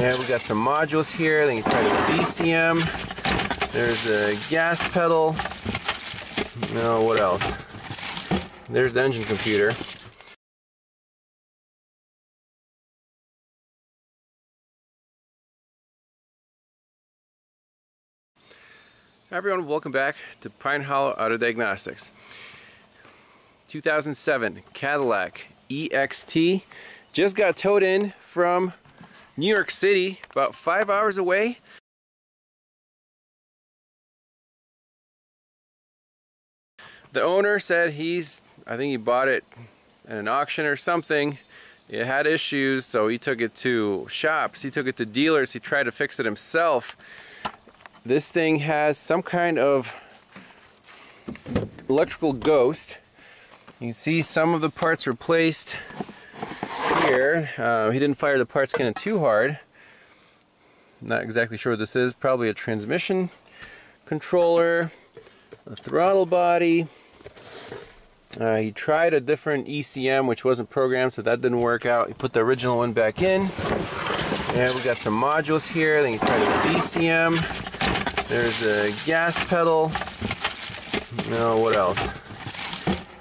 And we got some modules here. Then you try the BCM. There's the gas pedal. No, what else? There's the engine computer. Hi everyone, welcome back to Pine Hollow Auto Diagnostics. 2007 Cadillac EXT just got towed in from New York City, about 5 hours away. The owner said I think he bought it at an auction or something. It had issues, so he took it to shops, he took it to dealers, he tried to fix it himself. This thing has some kind of electrical ghost. You can see some of the parts replaced here. He didn't fire the parts cannon too hard. Not exactly sure what this is. Probably a transmission controller, a throttle body. He tried a different ECM which wasn't programmed, so that didn't work out. He put the original one back in. And we got some modules here. Then he tried the VCIM. There's the gas pedal. No, what else?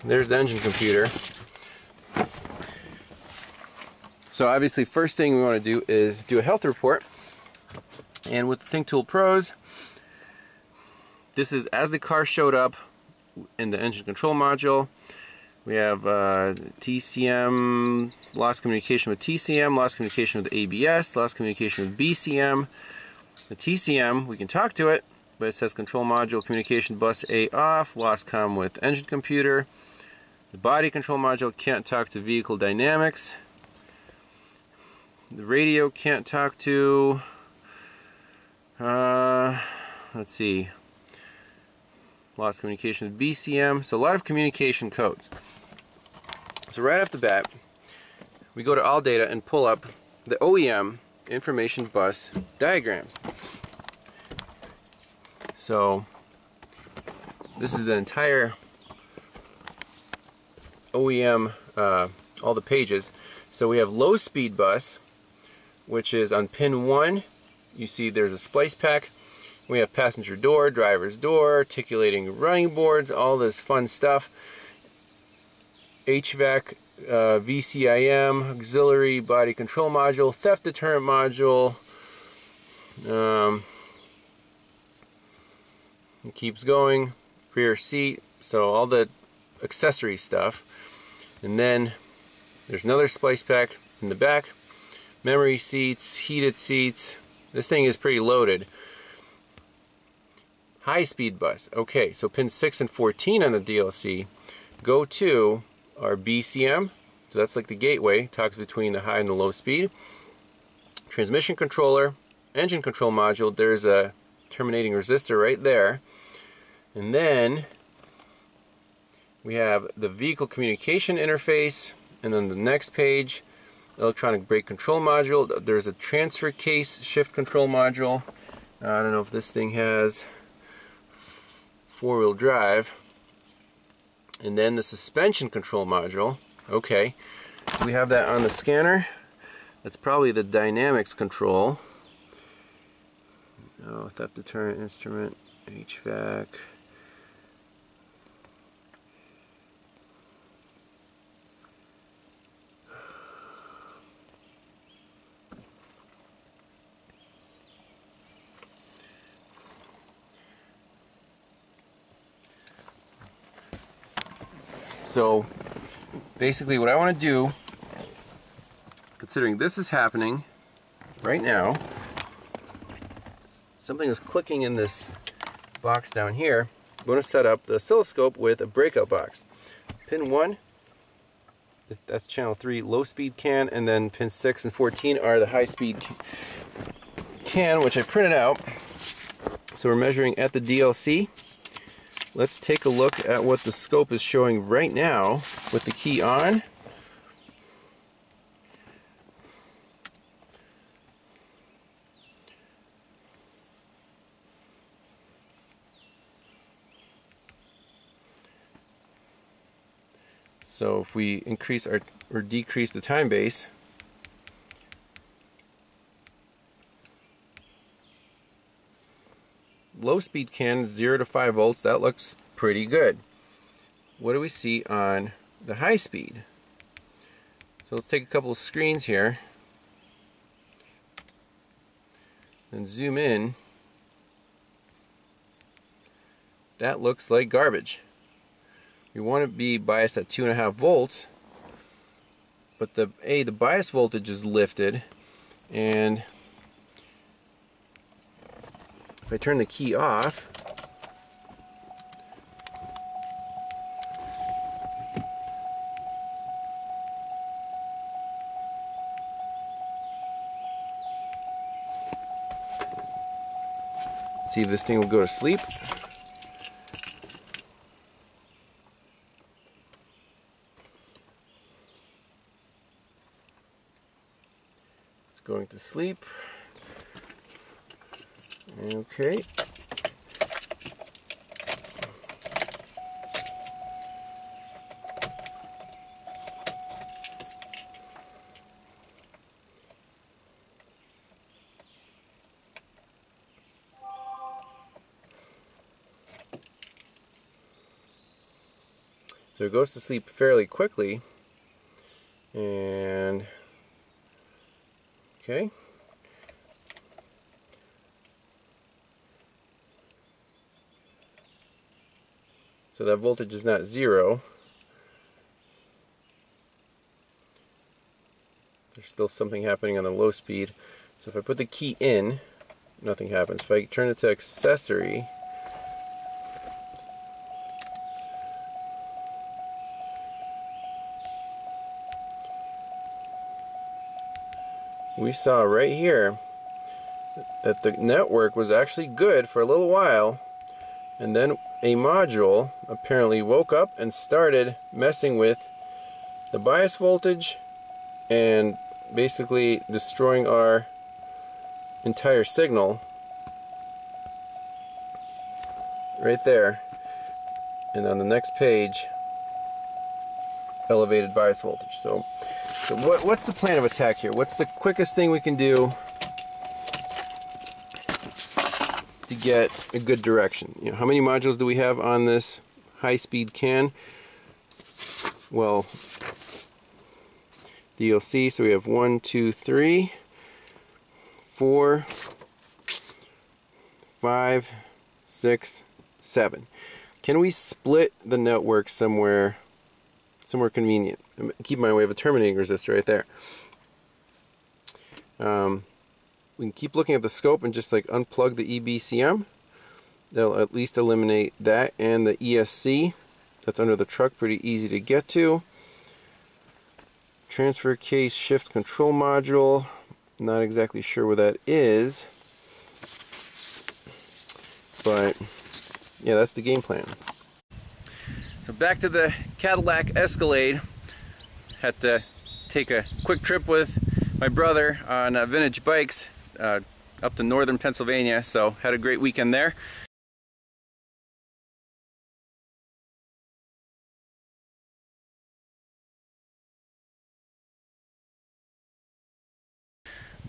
There's the engine computer. So obviously first thing we want to do is do a health report. And with the ThinkTool Pros, this is as the car showed up in the engine control module. We have TCM, lost communication with TCM, lost communication with ABS, lost communication with BCM. The TCM, we can talk to it, but it says control module communication bus A off, lost comm with engine computer. The body control module can't talk to vehicle dynamics. The radio can't talk to, let's see, lost communication with BCM. So a lot of communication codes. So right off the bat, we go to all data and pull up the OEM information bus diagrams. So this is the entire OEM, all the pages. So we have low speed bus, which is on pin 1. You see there's a splice pack. We have passenger door, driver's door, articulating running boards, all this fun stuff. HVAC, VCIM, auxiliary body control module, theft deterrent module. It keeps going. Rear seat, so all the accessory stuff. And then there's another splice pack in the back. Memory seats, heated seats. This thing is pretty loaded. High speed bus. Okay, so pin 6 and 14 on the DLC go to our BCM, so that's like the gateway, talks between the high and the low speed. Transmission controller, engine control module, there's a terminating resistor right there. And then we have the vehicle communication interface, and then the next page, electronic brake control module, there's a transfer case shift control module. I don't know if this thing has four-wheel drive. And then the suspension control module. Okay, we have that on the scanner. That's probably the dynamics control. Oh, theft deterrent instrument, HVAC. So basically what I want to do, considering this is happening right now, something is clicking in this box down here. I'm going to set up the oscilloscope with a breakout box. Pin 1, that's channel 3 low speed CAN, and then pin 6 and 14 are the high speed CAN, which I printed out. So we're measuring at the DLC. Let's take a look at what the scope is showing right now with the key on. So if we increase or decrease the time base, low-speed CAN, 0 to 5 volts, that looks pretty good. What do we see on the high speed? So let's take a couple of screens here and zoom in. That looks like garbage. We want to be biased at 2.5 volts, but the bias voltage is lifted, and if I turn the key off, see if this thing will go to sleep. It's going to sleep. Okay. So it goes to sleep fairly quickly, and okay. So that voltage is not zero. There's still something happening on the low speed. So if I put the key in, nothing happens. If I turn it to accessory, we saw right here that the network was actually good for a little while, and then a module apparently woke up and started messing with the bias voltage and basically destroying our entire signal right there. And on the next page, elevated bias voltage. So what's the plan of attack here? What's the quickest thing we can do to get a good direction? You know, how many modules do we have on this high-speed CAN? Well, DLC, so we have 1, 2, 3, 4, 5, 6, 7. Can we split the network somewhere convenient? Keep in mind we have a terminating resistor right there. We can keep looking at the scope and just like unplug the EBCM. They'll at least eliminate that, and the ESC that's under the truck, pretty easy to get to. Transfer case shift control module, not exactly sure where that is, but yeah, that's the game plan. So back to the Cadillac Escalade. Had to take a quick trip with my brother on vintage bikes up to northern Pennsylvania, so had a great weekend there.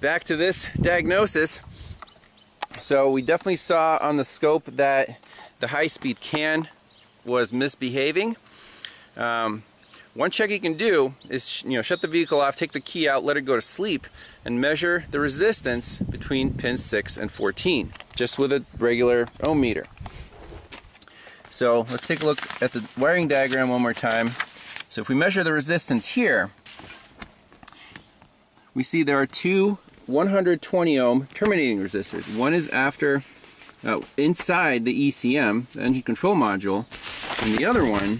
Back to this diagnosis. So we definitely saw on the scope that the high-speed CAN was misbehaving. One check you can do is, you know, shut the vehicle off, take the key out, let it go to sleep, and measure the resistance between pins 6 and 14 just with a regular ohm meter. So let's take a look at the wiring diagram one more time. So if we measure the resistance here, we see there are two 120 ohm terminating resistors. One is after inside the ECM, the engine control module, and the other one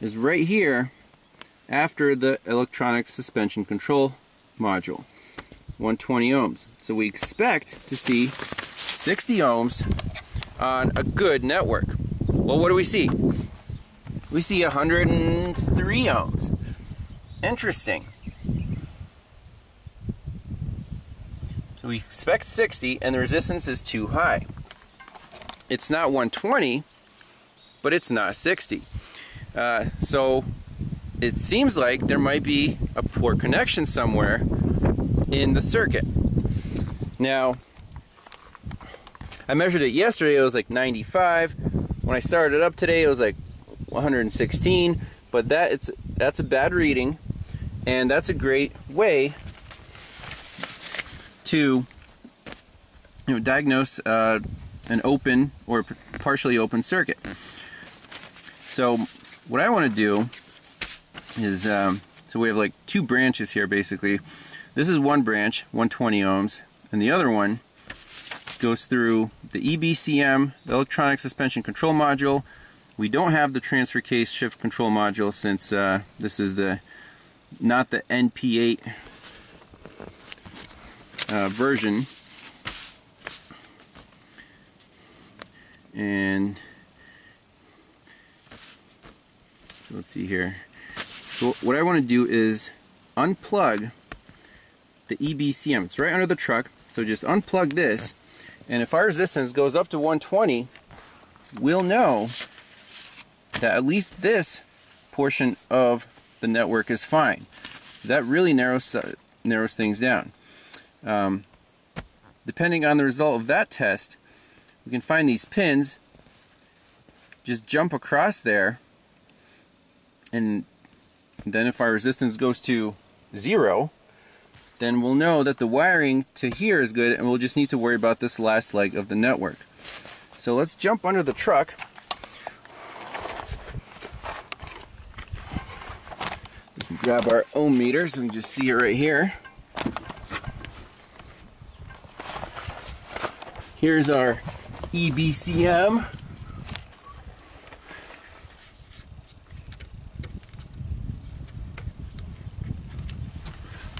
is right here after the electronic suspension control module, 120 ohms. So we expect to see 60 ohms on a good network. Well, what do we see? We see 103 ohms. Interesting. We expect 60, and the resistance is too high. It's not 120, but it's not 60. So it seems like there might be a poor connection somewhere in the circuit. Now, I measured it yesterday, it was like 95. When I started it up today, it was like 116. But that's a bad reading, and that's a great way to diagnose an open or partially open circuit. So what I want to do is, so we have like two branches here basically. This is one branch, 120 ohms, and the other one goes through the EBCM, the electronic suspension control module. We don't have the transfer case shift control module since this is not the NP8 version. And so let's see here. So what I want to do is unplug the EBCM. It's right under the truck. So just unplug this, and if our resistance goes up to 120, we'll know that at least this portion of the network is fine. That really narrows things down. Depending on the result of that test, we can find these pins, just jump across there, and then if our resistance goes to 0, then we'll know that the wiring to here is good, and we'll just need to worry about this last leg of the network. So let's jump under the truck. We can grab our ohm meter so we can just see it right here. Here's our EBCM.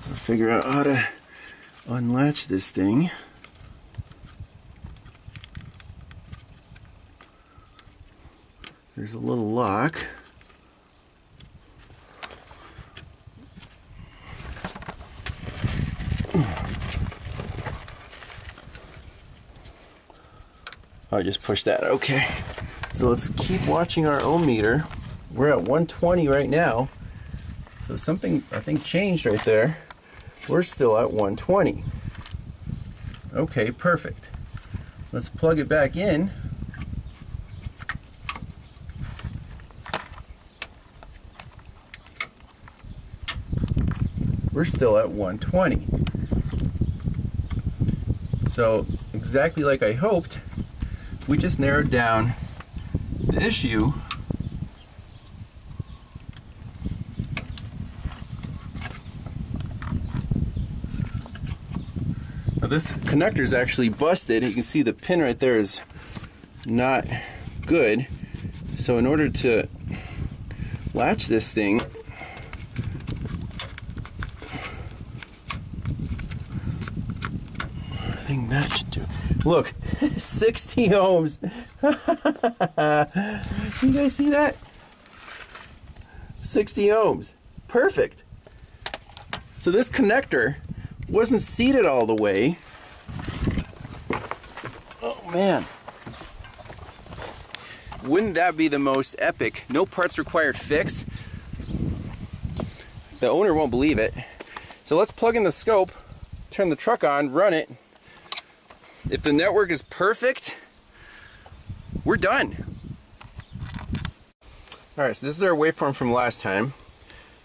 I'll figure out how to unlatch this thing. There's a little lock. I just push that. Okay, so let's keep watching our ohm meter. We're at 120 right now, so something I think changed right there. We're still at 120. Okay, perfect. Let's plug it back in. We're still at 120. So exactly like I hoped, we just narrowed down the issue . Now this connector is actually busted. You can see the pin right there is not good, so in order to latch this thing, I think that should do it. Look, 60 ohms. You guys see that? 60 ohms. Perfect. So this connector wasn't seated all the way. Oh man. Wouldn't that be the most epic, no parts required fix? The owner won't believe it. So let's plug in the scope, turn the truck on, run it. If the network is perfect, we're done. Alright, so this is our waveform from last time.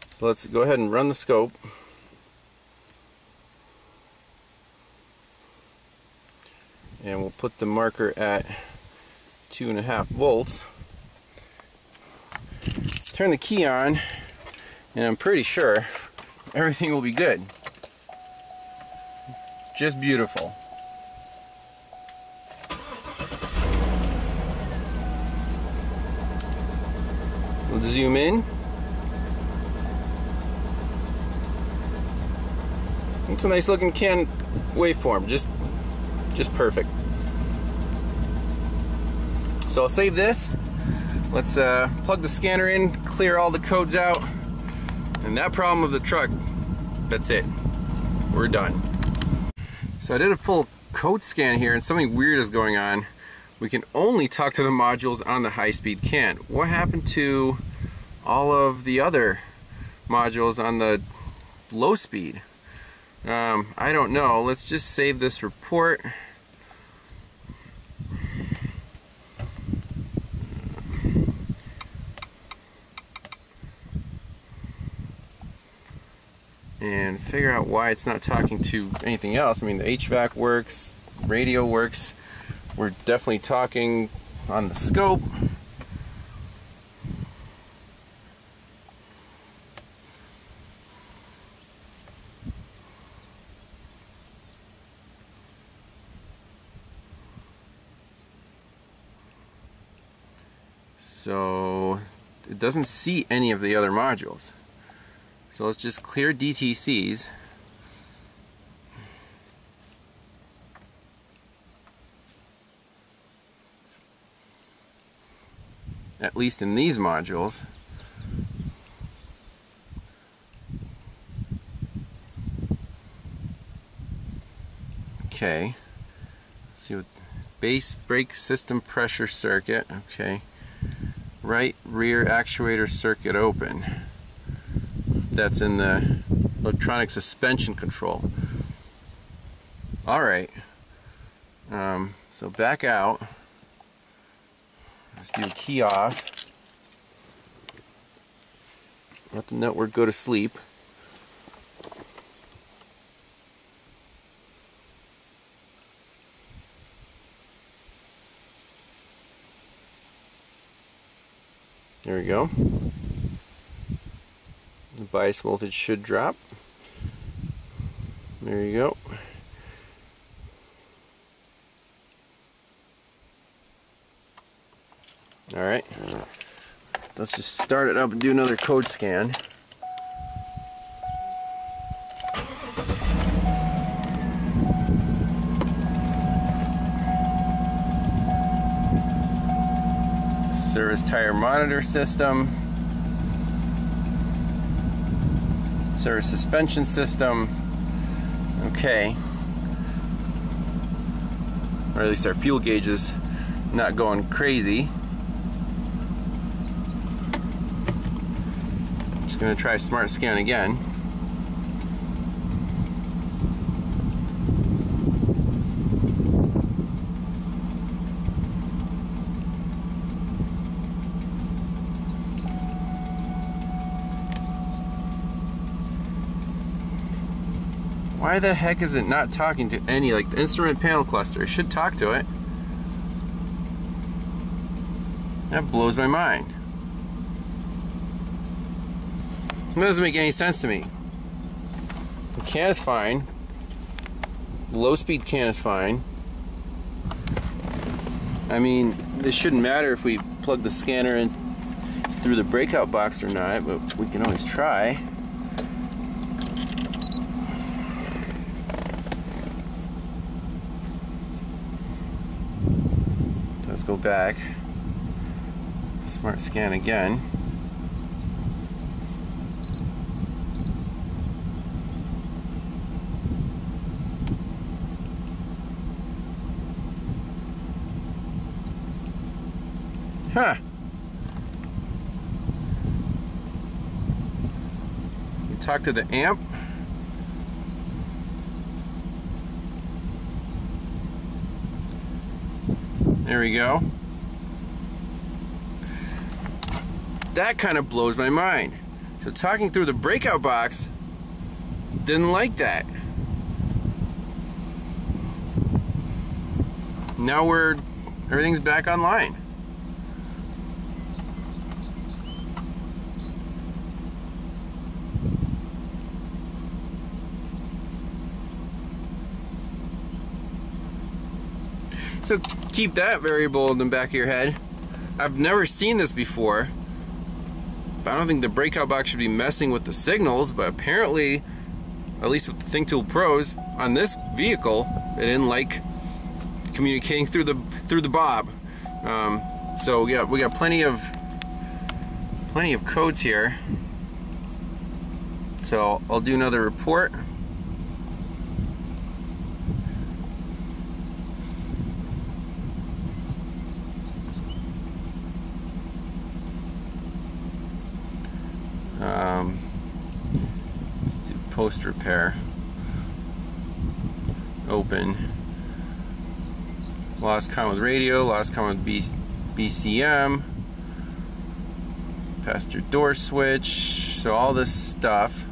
So let's go ahead and run the scope. And we'll put the marker at 2.5 volts. Turn the key on, and I'm pretty sure everything will be good. Just beautiful. Let's zoom in. It's a nice looking CAN waveform, just perfect. So I'll save this. Let's plug the scanner in, clear all the codes out, and that problem of the truck, that's it. We're done. So I did a full code scan here, and something weird is going on. We can only talk to the modules on the high-speed CAN. What happened to all of the other modules on the low speed? I don't know. Let's just save this report. and figure out why it's not talking to anything else. I mean, the HVAC works, radio works. We're definitely talking on the scope. So it doesn't see any of the other modules. So let's just clear DTCs. At least in these modules. Okay. Let's see what base brake system pressure circuit. Okay. Right rear actuator circuit open. That's in the electronic suspension control. Alright. So back out. Let's do key off. Let the network go to sleep. There we go. The bias voltage should drop. There you go. Alright. Let's just start it up and do another code scan. Service tire monitor system, service suspension system. Okay, or at least our fuel gauge is not going crazy. I'm just going to try smart scan again. Why the heck is it not talking to any, like the instrument panel cluster? It should talk to it. That blows my mind. It doesn't make any sense to me. The CAN is fine. The low speed CAN is fine. I mean, this shouldn't matter if we plug the scanner in through the breakout box or not, but we can always try. Go back, smart scan again. Huh. We talked to the amp. There we go. That kind of blows my mind. So talking through the breakout box, didn't like that. Now everything's back online. So keep that variable in the back of your head. I've never seen this before. I don't think the breakout box should be messing with the signals, but apparently, at least with the ThinkTool Pros, on this vehicle, it didn't like communicating through the bob. So yeah, we got plenty of codes here. So I'll do another report. Let's do post repair, open, lost con with radio, lost con with BCM, passenger door switch, so all this stuff.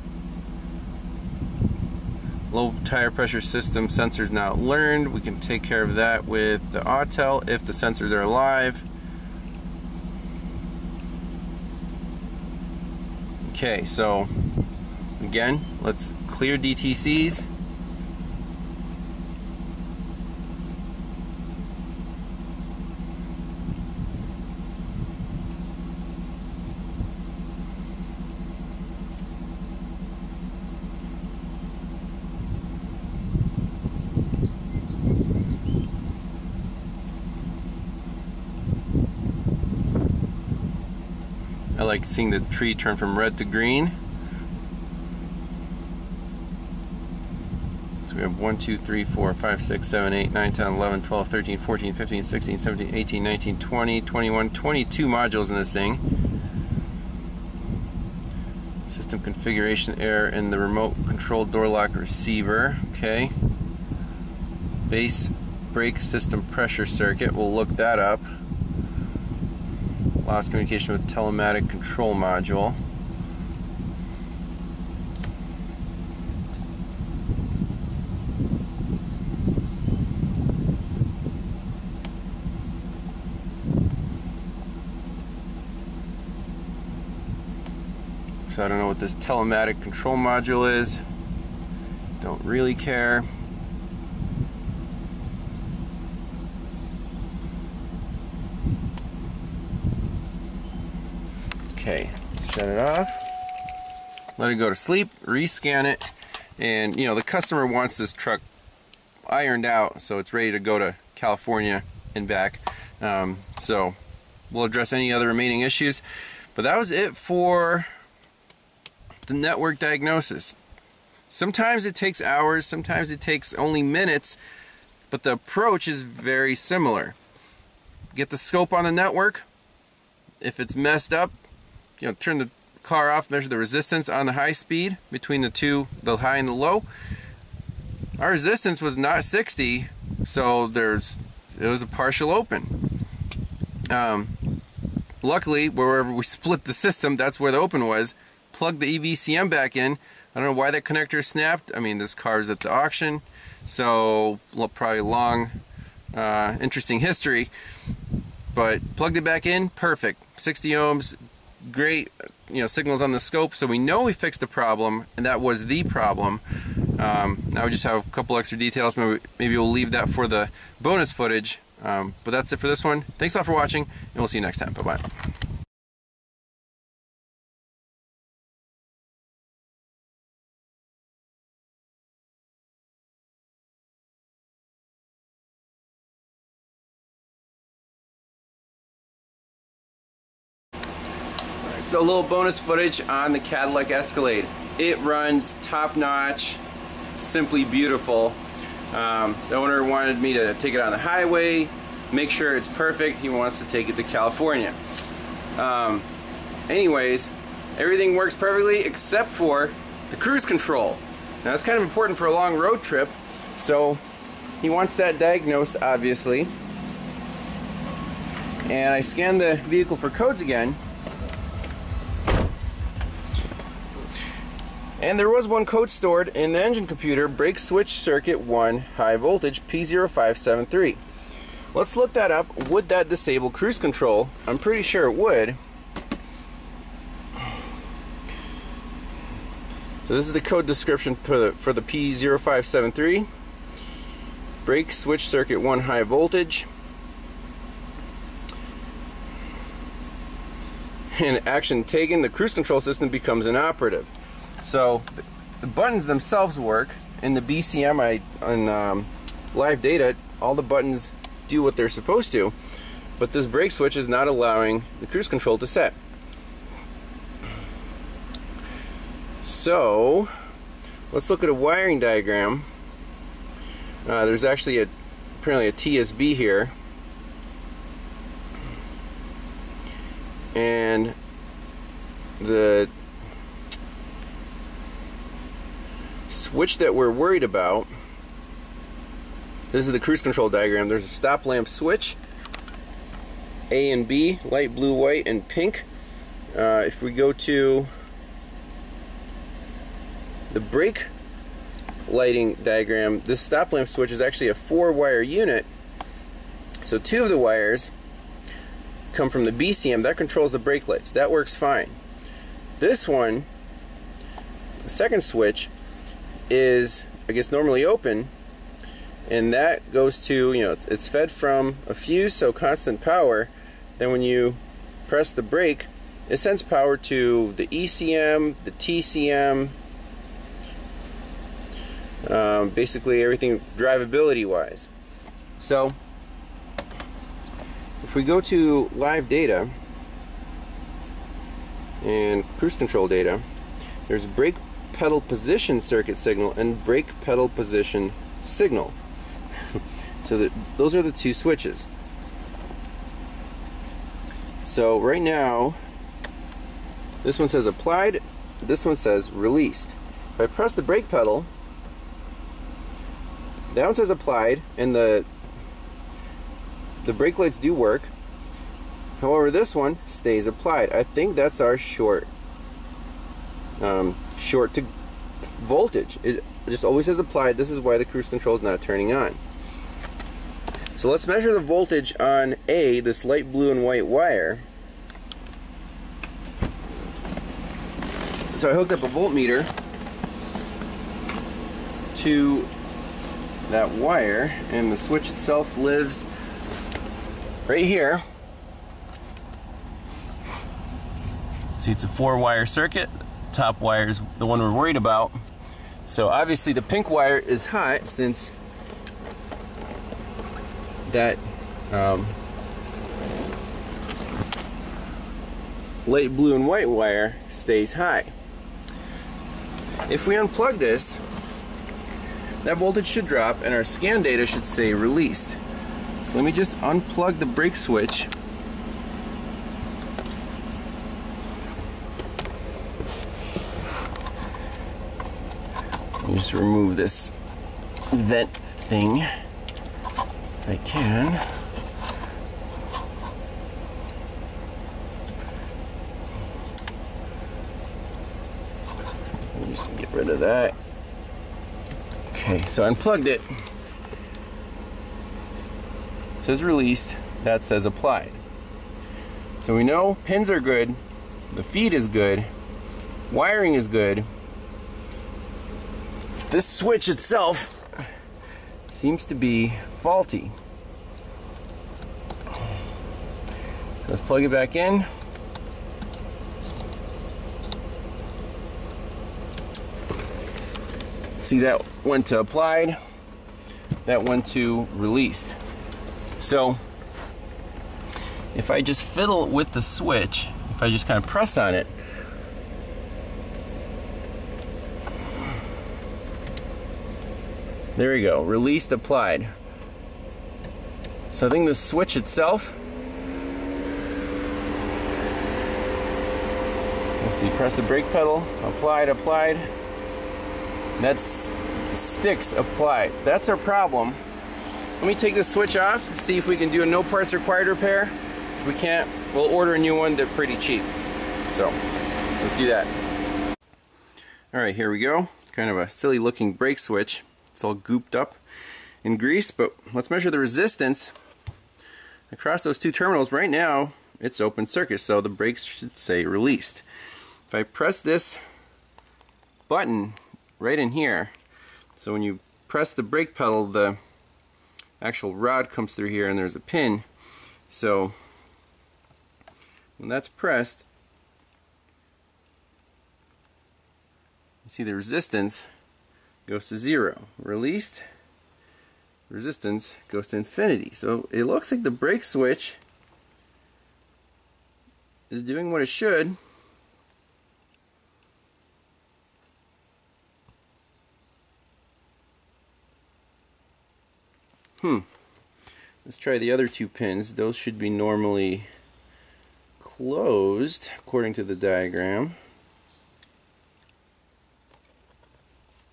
Low tire pressure system sensors not learned. We can take care of that with the Autel if the sensors are alive. Okay, so again, let's clear DTCs. I like seeing the tree turn from red to green. So we have 1, 2, 3, 4, 5, 6, 7, 8, 9, 10, 11, 12, 13, 14, 15, 16, 17, 18, 19, 20, 21, 22 modules in this thing. System configuration error in the remote control door lock receiver. Okay. Base brake system pressure circuit. We'll look that up. Lost communication with telematic control module. So I don't know what this telematic control module is. Don't really care. Okay, shut it off, let it go to sleep, rescan it, and you know the customer wants this truck ironed out so it's ready to go to California and back. So we'll address any other remaining issues, but that was it for the network diagnosis. Sometimes it takes hours, sometimes it takes only minutes, but the approach is very similar. Get the scope on the network. If it's messed up, you know, turn the car off, measure the resistance on the high speed between the two, the high and the low. Our resistance was not 60, so it was a partial open. Luckily, wherever we split the system, that's where the open was. Plugged the EBCM back in. I don't know why that connector snapped. I mean, this car was at the auction, so probably long, interesting history. But plugged it back in, perfect. 60 ohms. Great, you know, signals on the scope, so we know we fixed the problem, and that was the problem. Now we just have a couple extra details. Maybe we'll leave that for the bonus footage. But that's it for this one. Thanks a lot for watching, and we'll see you next time. Bye-bye. So a little bonus footage on the Cadillac Escalade. It runs top-notch, simply beautiful. The owner wanted me to take it on the highway, make sure it's perfect. He wants to take it to California. Anyways, everything works perfectly except for the cruise control. Now that's kind of important for a long road trip, so he wants that diagnosed, obviously. And I scanned the vehicle for codes again. And there was one code stored in the engine computer, brake switch circuit 1 high voltage P0573. Let's look that up. Would that disable cruise control? I'm pretty sure it would. So this is the code description for the P0573. Brake switch circuit 1 high voltage. And action taken, the cruise control system becomes inoperative. So the buttons themselves work. In the BCM on live data, all the buttons do what they're supposed to, but this brake switch is not allowing the cruise control to set. So let's look at a wiring diagram. There's actually apparently a TSB here, and the switch that we're worried about, this is the cruise control diagram. There's a stop lamp switch, A and B, light blue, white, and pink. If we go to the brake lighting diagram, this stop lamp switch is actually a 4-wire unit. So 2 of the wires come from the BCM. That controls the brake lights. That works fine. This one, the second switch, is, I guess, normally open, and that goes to, you know, it's fed from a fuse, so constant power. Then when you press the brake, it sends power to the ECM, the TCM, basically everything drivability wise. So if we go to live data and cruise control data, there's brake pedal position circuit signal and brake pedal position signal. So those are the 2 switches. So right now, this one says applied, this one says released. If I press the brake pedal, that one says applied, and the brake lights do work. However, this one stays applied. I think that's our short. Short to voltage. It just always says applied. This is why the cruise control is not turning on. So let's measure the voltage on A, this light blue and white wire. So I hooked up a voltmeter to that wire, and the switch itself lives right here. See, it's a 4-wire circuit. Top wire is the one we're worried about. So obviously the pink wire is hot, since that light blue and white wire stays high. If we unplug this, that voltage should drop and our scan data should say released. So let me just unplug the brake switch. Just remove this vent thing if I can. Just get rid of that. Okay, so I unplugged it. It says released, that says applied. So we know pins are good, the feed is good, wiring is good. This switch itself seems to be faulty. Let's plug it back in. See, that went to applied, that went to released. So if I just fiddle with the switch, if I just kind of press on it, there we go, released, applied. So I think the switch itself, let's see, press the brake pedal, applied, applied. That's sticks applied. That's our problem. Let me take this switch off, see if we can do a no parts required repair. If we can't, we'll order a new one. They're pretty cheap. So let's do that. All right, here we go. Kind of a silly looking brake switch. It's all gooped up in grease, but let's measure the resistance across those 2 terminals. Right now, it's open circuit, so the brakes should say released. If I press this button right in here, so when you press the brake pedal, the actual rod comes through here and there's a pin. So when that's pressed, you see the resistance goes to 0. Released, resistance goes to infinity. So it looks like the brake switch is doing what it should. Let's try the other 2 pins. Those should be normally closed according to the diagram.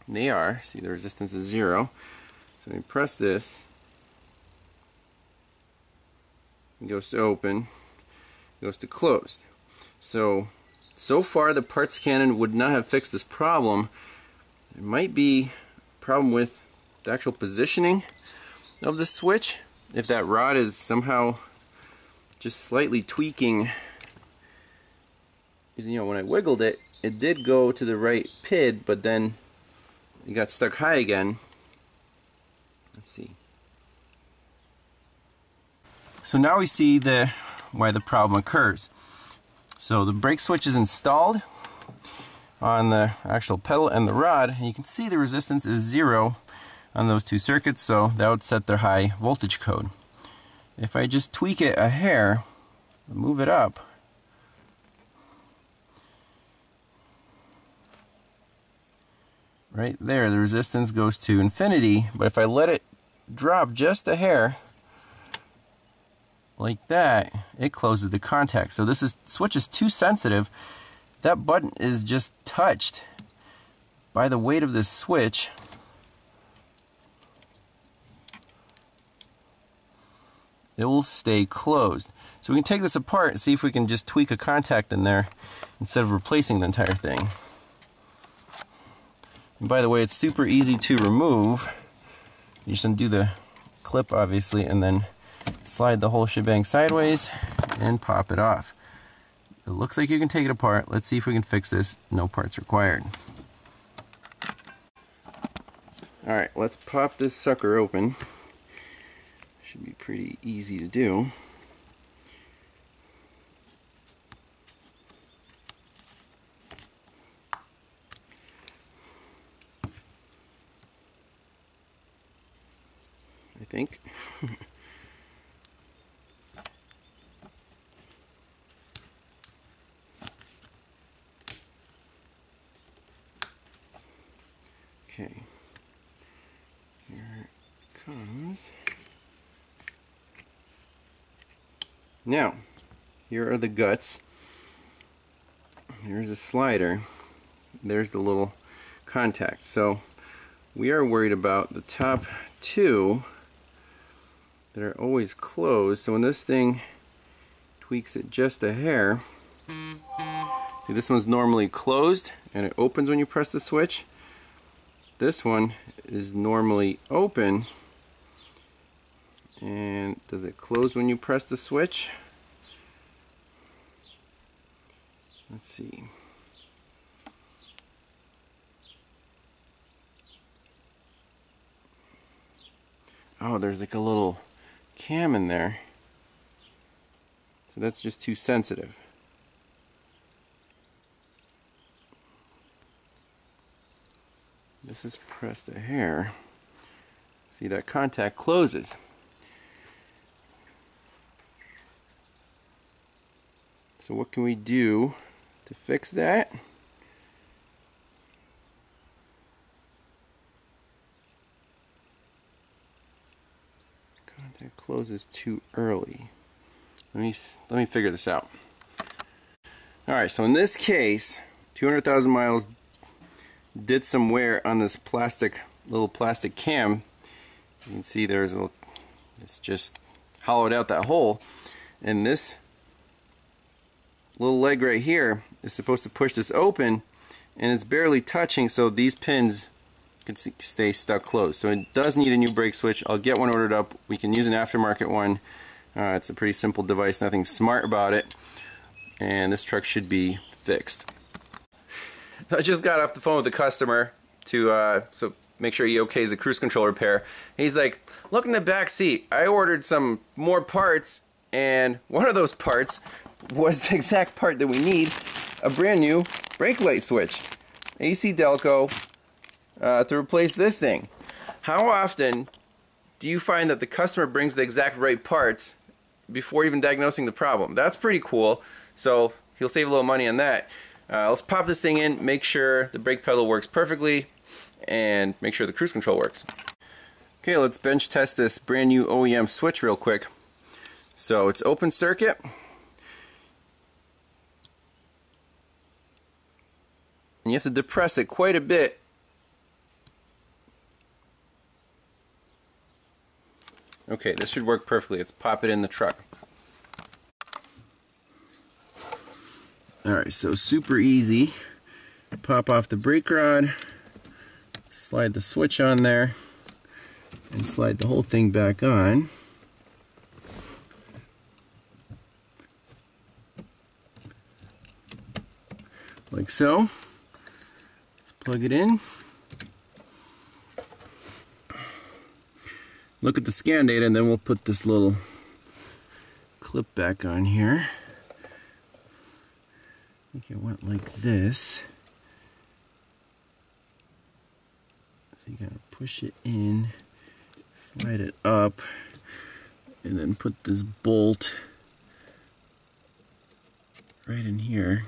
They are. See, the resistance is 0. So when you press this, it goes to open, it goes to closed. So far the Parts Cannon would not have fixed this problem. It might be problem with the actual positioning of the switch. If that rod is somehow just slightly tweaking, because, you know, when I wiggled it, it did go to the right PID, but then it got stuck high again. Let's see. So now we see why the problem occurs. So the brake switch is installed on the actual pedal and the rod, and you can see the resistance is 0 on those two circuits, so that would set their high voltage code. If I just tweak it a hair, move it up, right there the resistance goes to infinity, but if I let it drop just a hair, like that, it closes the contact. So this switch is too sensitive. That button is just touched by the weight of this switch. It will stay closed. So we can take this apart and see if we can just tweak a contact in there instead of replacing the entire thing. And by the way, it's super easy to remove. You just undo the clip, obviously, and then slide the whole shebang sideways and pop it off. It looks like you can take it apart. Let's see if we can fix this. No parts required. Alright, let's pop this sucker open. Should be pretty easy to do. I think. Okay, here it comes. Now, here are the guts. Here's a slider. There's the little contact. So, we are worried about the top two that are always closed. So when this thing tweaks it just a hair, see, this one's normally closed and it opens when you press the switch. This one is normally open, and does it close when you press the switch? Let's see. Oh, there's like a little cam in there. So that's just too sensitive. This is pressed a hair. See, that contact closes. So what can we do to fix that? Contact closes too early. Let me figure this out. All right, so in this case, 200,000 miles did some wear on this little plastic cam. You can see there's a, it's just hollowed out that hole, and this little leg right here is supposed to push this open, and it's barely touching, so these pins can stay stuck closed. So it does need a new brake switch. I'll get one ordered up. We can use an aftermarket one. It's a pretty simple device, nothing smart about it, and this truck should be fixed. So I just got off the phone with the customer to so make sure he okays the cruise control repair. And he's like, look in the back seat, I ordered some more parts, and one of those parts was the exact part that we need, a brand new brake light switch, AC Delco, to replace this thing. How often do you find that the customer brings the exact right parts before even diagnosing the problem? That's pretty cool, so he'll save a little money on that. Let's pop this thing in, make sure the brake pedal works perfectly, and make sure the cruise control works. Okay, let's bench test this brand new OEM switch real quick. So it's open circuit, and you have to depress it quite a bit . Okay, this should work perfectly. Let's pop it in the truck. Alright, so super easy. Pop off the brake rod, slide the switch on there and slide the whole thing back on. Like so. Let's plug it in. Look at the scan data, and then we'll put this little clip back on here. I think it went like this. So you gotta push it in, slide it up, and then put this bolt right in here.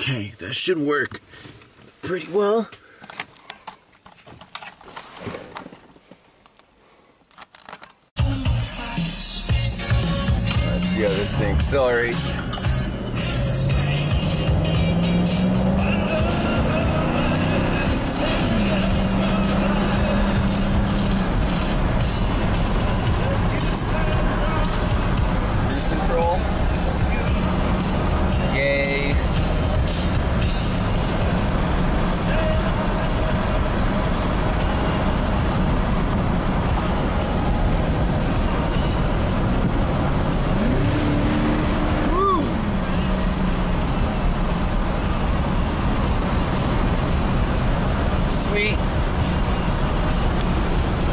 Okay, that should work pretty well. Let's see how this thing accelerates.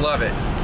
Love it.